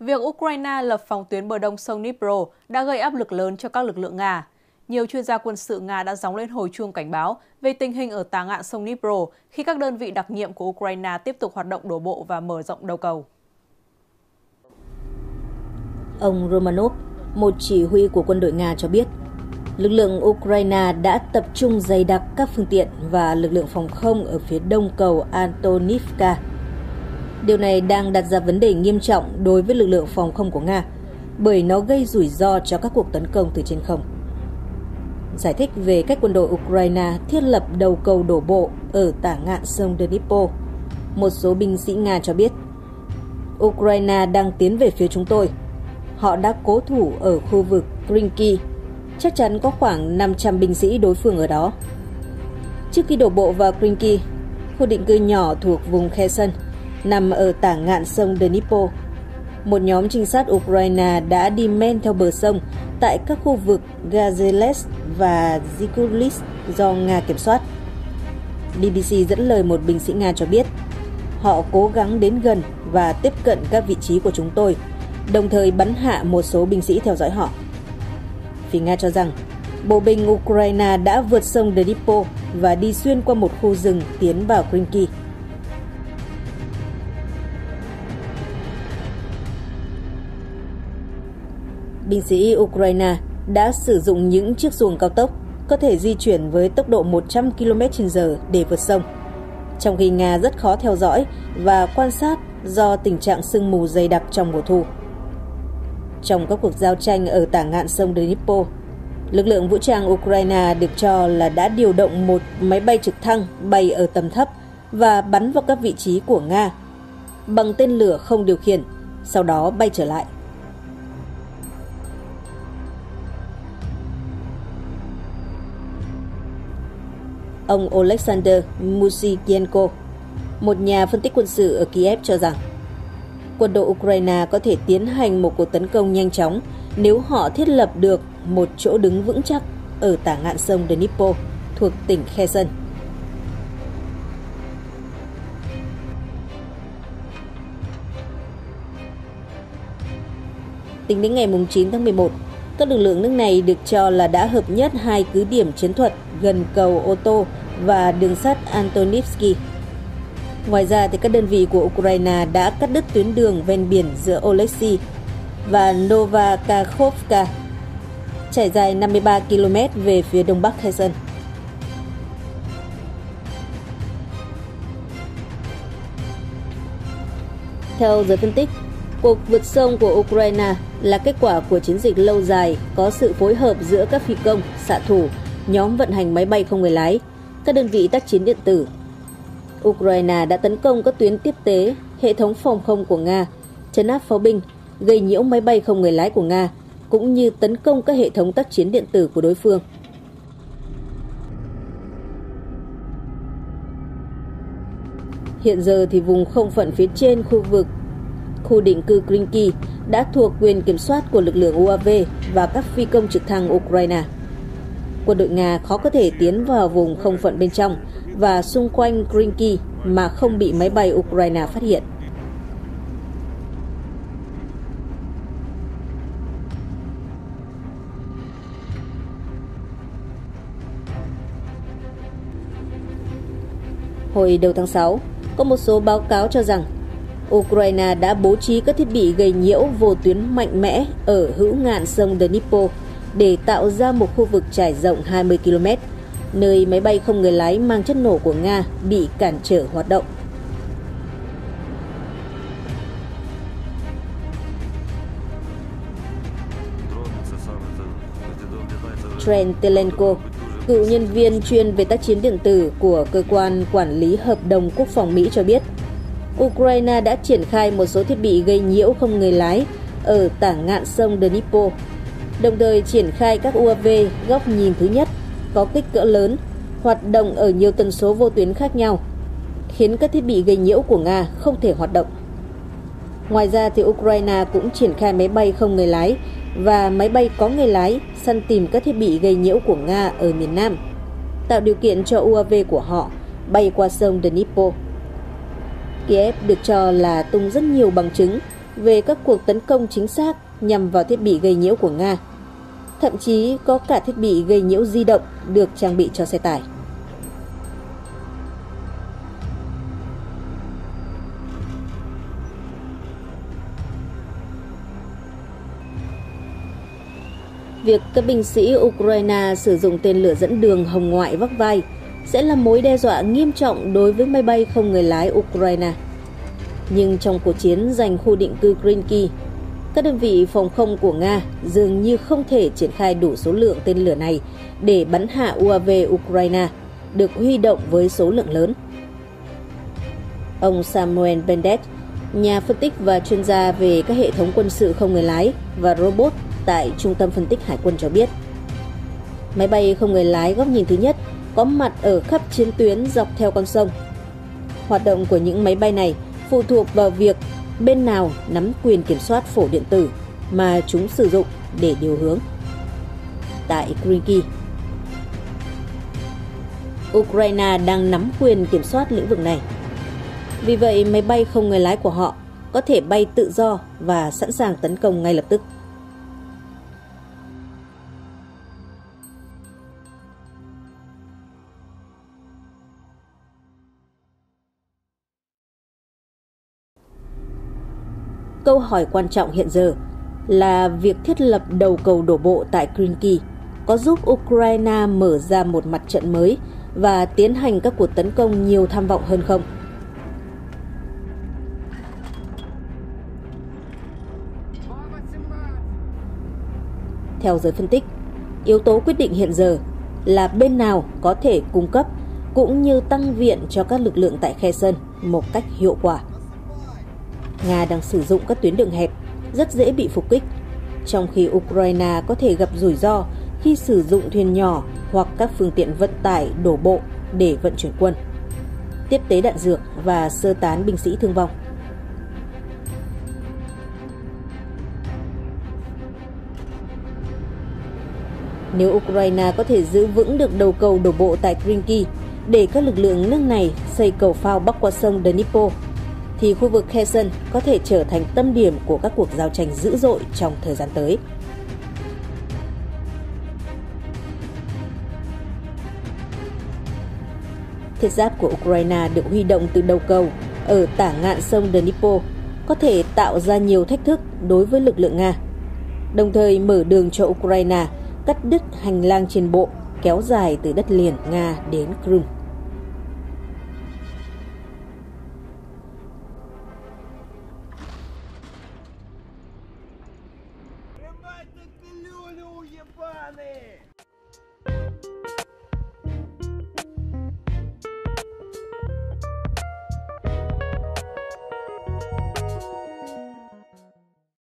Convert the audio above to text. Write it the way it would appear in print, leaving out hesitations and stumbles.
Việc Ukraine lập phòng tuyến bờ đông sông Dnipro đã gây áp lực lớn cho các lực lượng Nga. Nhiều chuyên gia quân sự Nga đã gióng lên hồi chuông cảnh báo về tình hình ở tà ngạn sông Dnipro khi các đơn vị đặc nhiệm của Ukraine tiếp tục hoạt động đổ bộ và mở rộng đầu cầu. Ông Romanov, một chỉ huy của quân đội Nga cho biết, lực lượng Ukraine đã tập trung dày đặc các phương tiện và lực lượng phòng không ở phía đông cầu Antonivka. Điều này đang đặt ra vấn đề nghiêm trọng đối với lực lượng phòng không của Nga bởi nó gây rủi ro cho các cuộc tấn công từ trên không. Giải thích về cách quân đội Ukraine thiết lập đầu cầu đổ bộ ở tả ngạn sông Dnipro, một số binh sĩ Nga cho biết, Ukraine đang tiến về phía chúng tôi. Họ đã cố thủ ở khu vực Krynki, chắc chắn có khoảng 500 binh sĩ đối phương ở đó. Trước khi đổ bộ vào Krynki, khu định cư nhỏ thuộc vùng Khe Sân, nằm ở tả ngạn sông Dnipro, một nhóm trinh sát Ukraine đã đi men theo bờ sông tại các khu vực Gazeles và Zikulis do Nga kiểm soát. BBC dẫn lời một binh sĩ Nga cho biết, họ cố gắng đến gần và tiếp cận các vị trí của chúng tôi, đồng thời bắn hạ một số binh sĩ theo dõi họ. Phía Nga cho rằng, bộ binh Ukraine đã vượt sông Dnipro và đi xuyên qua một khu rừng tiến vào Krynki. Binh sĩ Ukraine đã sử dụng những chiếc xuồng cao tốc có thể di chuyển với tốc độ 100 km/h để vượt sông, trong khi Nga rất khó theo dõi và quan sát do tình trạng sương mù dày đặc trong mùa thu. Trong các cuộc giao tranh ở tả ngạn sông Dnipro, lực lượng vũ trang Ukraine được cho là đã điều động một máy bay trực thăng bay ở tầm thấp và bắn vào các vị trí của Nga bằng tên lửa không điều khiển, sau đó bay trở lại. Ông Oleksandr Musiyenko, một nhà phân tích quân sự ở Kiev cho rằng, quân đội Ukraine có thể tiến hành một cuộc tấn công nhanh chóng nếu họ thiết lập được một chỗ đứng vững chắc ở tả ngạn sông Dnipro thuộc tỉnh Kherson. Tính đến ngày 9 tháng 11, các lực lượng nước này được cho là đã hợp nhất hai cứ điểm chiến thuật gần cầu ô tô và đường sắt Antonivka. Ngoài ra, thì các đơn vị của Ukraine đã cắt đứt tuyến đường ven biển giữa Oleksi và Nova Kakhovka, trải dài 53 km về phía đông bắc Kherson. Theo giới phân tích, cuộc vượt sông của Ukraine là kết quả của chiến dịch lâu dài có sự phối hợp giữa các phi công, xạ thủ, nhóm vận hành máy bay không người lái, các đơn vị tác chiến điện tử. Ukraine đã tấn công các tuyến tiếp tế, hệ thống phòng không của Nga, trấn áp pháo binh, gây nhiễu máy bay không người lái của Nga, cũng như tấn công các hệ thống tác chiến điện tử của đối phương. Hiện giờ thì vùng không phận phía trên khu định cư Krynki đã thuộc quyền kiểm soát của lực lượng UAV và các phi công trực thăng Ukraine. Quân đội Nga khó có thể tiến vào vùng không phận bên trong và xung quanh Krynki mà không bị máy bay Ukraine phát hiện. Hồi đầu tháng 6, có một số báo cáo cho rằng Ukraine đã bố trí các thiết bị gây nhiễu vô tuyến mạnh mẽ ở hữu ngạn sông Dnipro để tạo ra một khu vực trải rộng 20 km, nơi máy bay không người lái mang chất nổ của Nga bị cản trở hoạt động. Trent Telenko, cựu nhân viên chuyên về tác chiến điện tử của Cơ quan Quản lý Hợp đồng Quốc phòng Mỹ cho biết, Ukraine đã triển khai một số thiết bị gây nhiễu không người lái ở tả ngạn sông Dnipro, đồng thời triển khai các UAV góc nhìn thứ nhất có kích cỡ lớn, hoạt động ở nhiều tần số vô tuyến khác nhau, khiến các thiết bị gây nhiễu của Nga không thể hoạt động. Ngoài ra, thì Ukraine cũng triển khai máy bay không người lái và máy bay có người lái săn tìm các thiết bị gây nhiễu của Nga ở miền Nam, tạo điều kiện cho UAV của họ bay qua sông Dnipro. Kiev được cho là tung rất nhiều bằng chứng về các cuộc tấn công chính xác nhằm vào thiết bị gây nhiễu của Nga. Thậm chí có cả thiết bị gây nhiễu di động được trang bị cho xe tải. Việc các binh sĩ Ukraine sử dụng tên lửa dẫn đường hồng ngoại vác vai sẽ là mối đe dọa nghiêm trọng đối với máy bay không người lái Ukraine. Nhưng trong cuộc chiến giành khu định cư Krynki, các đơn vị phòng không của Nga dường như không thể triển khai đủ số lượng tên lửa này để bắn hạ UAV Ukraine, được huy động với số lượng lớn. Ông Samuel Bendet, nhà phân tích và chuyên gia về các hệ thống quân sự không người lái và robot tại Trung tâm Phân tích Hải quân cho biết, máy bay không người lái góc nhìn thứ nhất có mặt ở khắp chiến tuyến dọc theo con sông. Hoạt động của những máy bay này phụ thuộc vào việc bên nào nắm quyền kiểm soát phổ điện tử mà chúng sử dụng để điều hướng. Tại Krynki, Ukraine đang nắm quyền kiểm soát lĩnh vực này. Vì vậy, máy bay không người lái của họ có thể bay tự do và sẵn sàng tấn công ngay lập tức. Câu hỏi quan trọng hiện giờ là việc thiết lập đầu cầu đổ bộ tại Krynki có giúp Ukraine mở ra một mặt trận mới và tiến hành các cuộc tấn công nhiều tham vọng hơn không? Theo giới phân tích, yếu tố quyết định hiện giờ là bên nào có thể cung cấp cũng như tăng viện cho các lực lượng tại Khe Sân một cách hiệu quả. Nga đang sử dụng các tuyến đường hẹp, rất dễ bị phục kích, trong khi Ukraine có thể gặp rủi ro khi sử dụng thuyền nhỏ hoặc các phương tiện vận tải đổ bộ để vận chuyển quân, tiếp tế đạn dược và sơ tán binh sĩ thương vong. Nếu Ukraine có thể giữ vững được đầu cầu đổ bộ tại Krynki để các lực lượng nước này xây cầu phao bắc qua sông Dnipro, thì khu vực Khe Sân có thể trở thành tâm điểm của các cuộc giao tranh dữ dội trong thời gian tới. Thiết giáp của Ukraine được huy động từ đầu cầu ở tả ngạn sông Dnipro có thể tạo ra nhiều thách thức đối với lực lượng Nga, đồng thời mở đường cho Ukraine cắt đứt hành lang trên bộ kéo dài từ đất liền Nga đến Krym.